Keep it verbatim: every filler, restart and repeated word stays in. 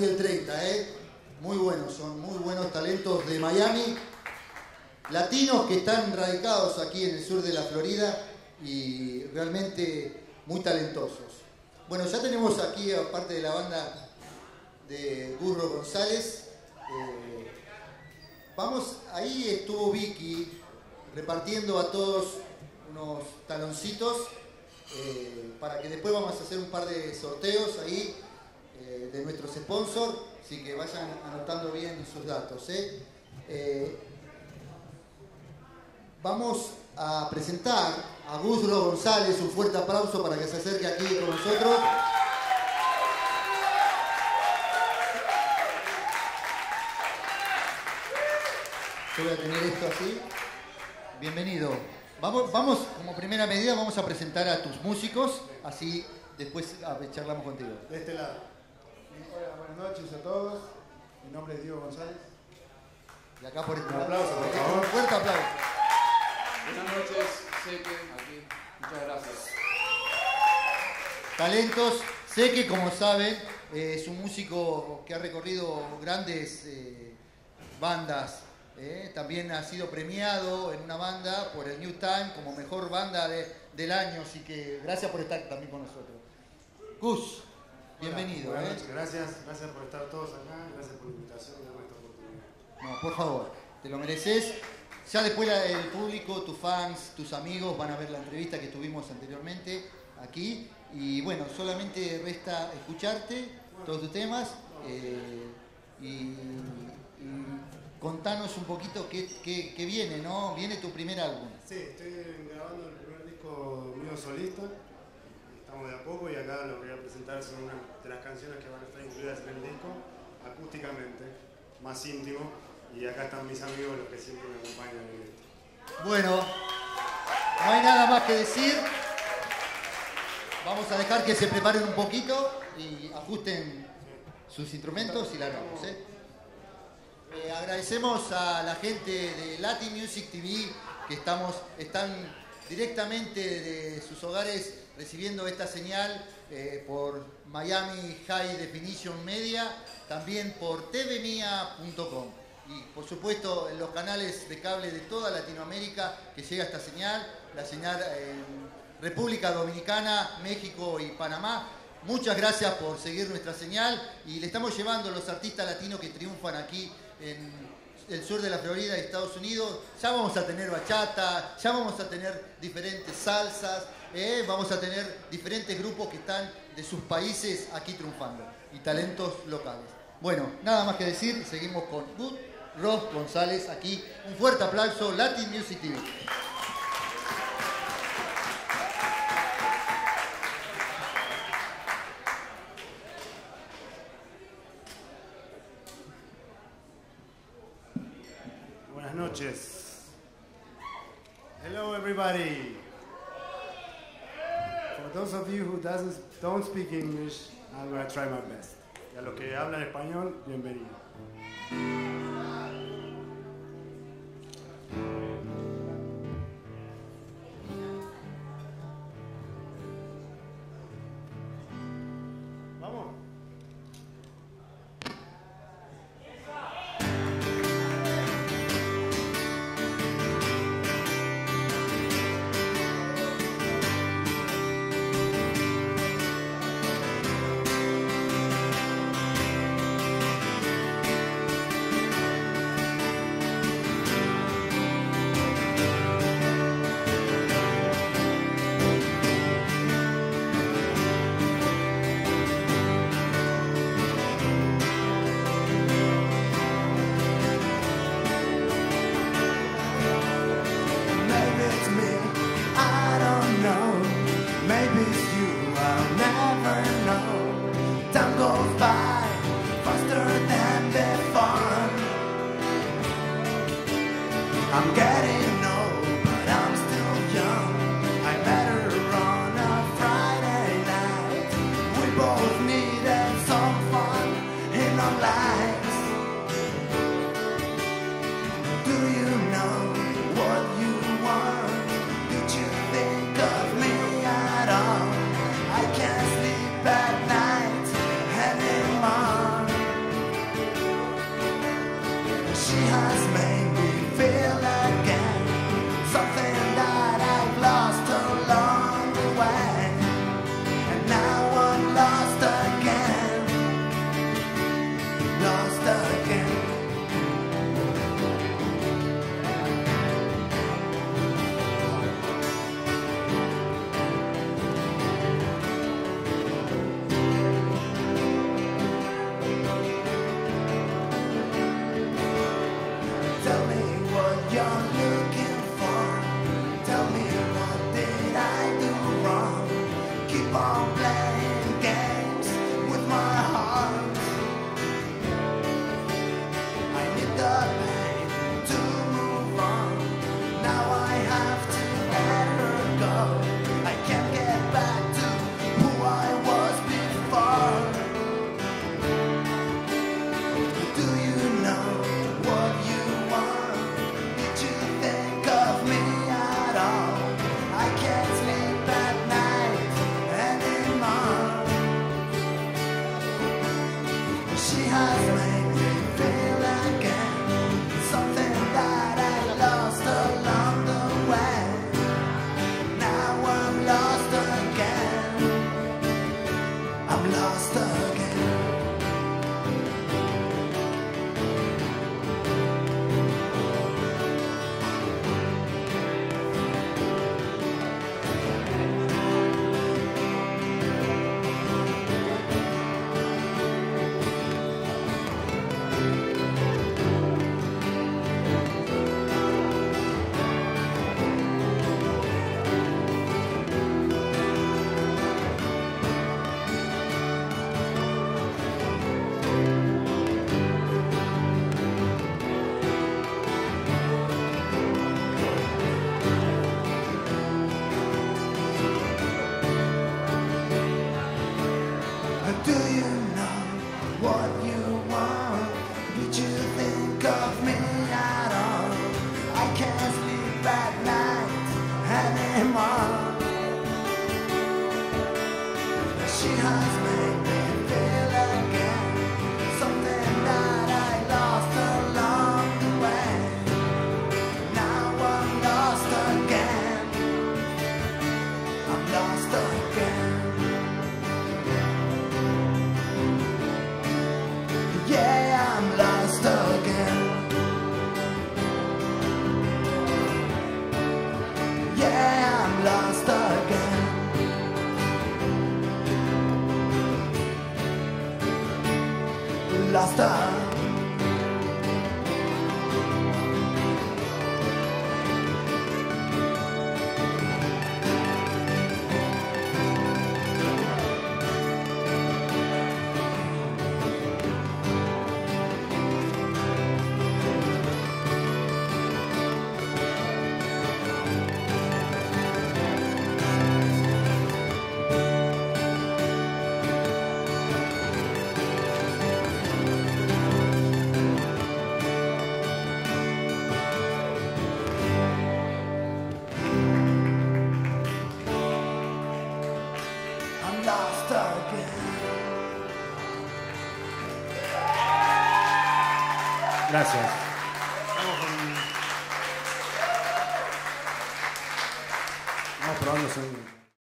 Y el treinta, ¿eh? Muy buenos, son muy buenos talentos de Miami, latinos que están radicados aquí en el sur de la Florida y realmente muy talentosos. Bueno, ya tenemos aquí a parte de la banda de Gus Rod González. Eh, vamos, ahí estuvo Vicky repartiendo a todos unos taloncitos eh, para que después vamos a hacer un par de sorteos ahí de nuestros sponsors, así que vayan anotando bien sus datos, ¿eh? Eh, vamos a presentar a Gus Rod González, un fuerte aplauso para que se acerque aquí con nosotros. Yo voy a tener esto así. Bienvenido. Vamos, vamos, como primera medida vamos a presentar a tus músicos, así después charlamos contigo. De este lado. Hola, buenas noches a todos. Mi nombre es Diego González. Y acá por este un aplauso, por favor. Un fuerte aplauso. Buenas noches, Seke, aquí. Muchas gracias. Talentos. Seke, como saben, es un músico que ha recorrido grandes eh, bandas. Eh. También ha sido premiado en una banda por el New Time como mejor banda de, del año. Así que gracias por estar también con nosotros. Gus. Bienvenido. Hola, buenas noches. ¿eh? Gracias, gracias por estar todos acá, gracias por la invitación y esta oportunidad. No, por favor, te lo mereces. Ya después el público, tus fans, tus amigos van a ver la entrevista que tuvimos anteriormente aquí. Y bueno, solamente resta escucharte bueno, todos tus temas eh, y, y contanos un poquito qué, qué, qué viene, ¿no? Viene tu primer álbum. Sí, estoy grabando el primer disco mío solista. Estamos de a poco y acá lo que voy a presentar son una de las canciones que van a estar incluidas en el disco, acústicamente, más íntimo, y acá están mis amigos los que siempre me acompañan en el disco. Bueno, no hay nada más que decir, vamos a dejar que se preparen un poquito y ajusten sí. sus instrumentos y largamos. ¿eh? Eh, agradecemos a la gente de Latin Music T V que estamos, están... directamente de sus hogares recibiendo esta señal eh, por Miami High Definition Media, también por t v mia punto com y por supuesto en los canales de cable de toda Latinoamérica que llega esta señal, la señal en República Dominicana, México y Panamá. Muchas gracias por seguir nuestra señal y le estamos llevando a los artistas latinos que triunfan aquí en el sur de la Florida y Estados Unidos. Ya vamos a tener bachata, ya vamos a tener diferentes salsas, eh, vamos a tener diferentes grupos que están de sus países aquí triunfando y talentos locales. Bueno, nada más que decir, seguimos con Gus Rod González aquí. Un fuerte aplauso, Latin Music T V. Noches. Hello everybody. For those of you who doesn't don't speak English, I'm gonna try my best. Y a los que hablan español, bienvenido. Vamos. Lost again. Gracias. Vamos, con... Vamos probando un...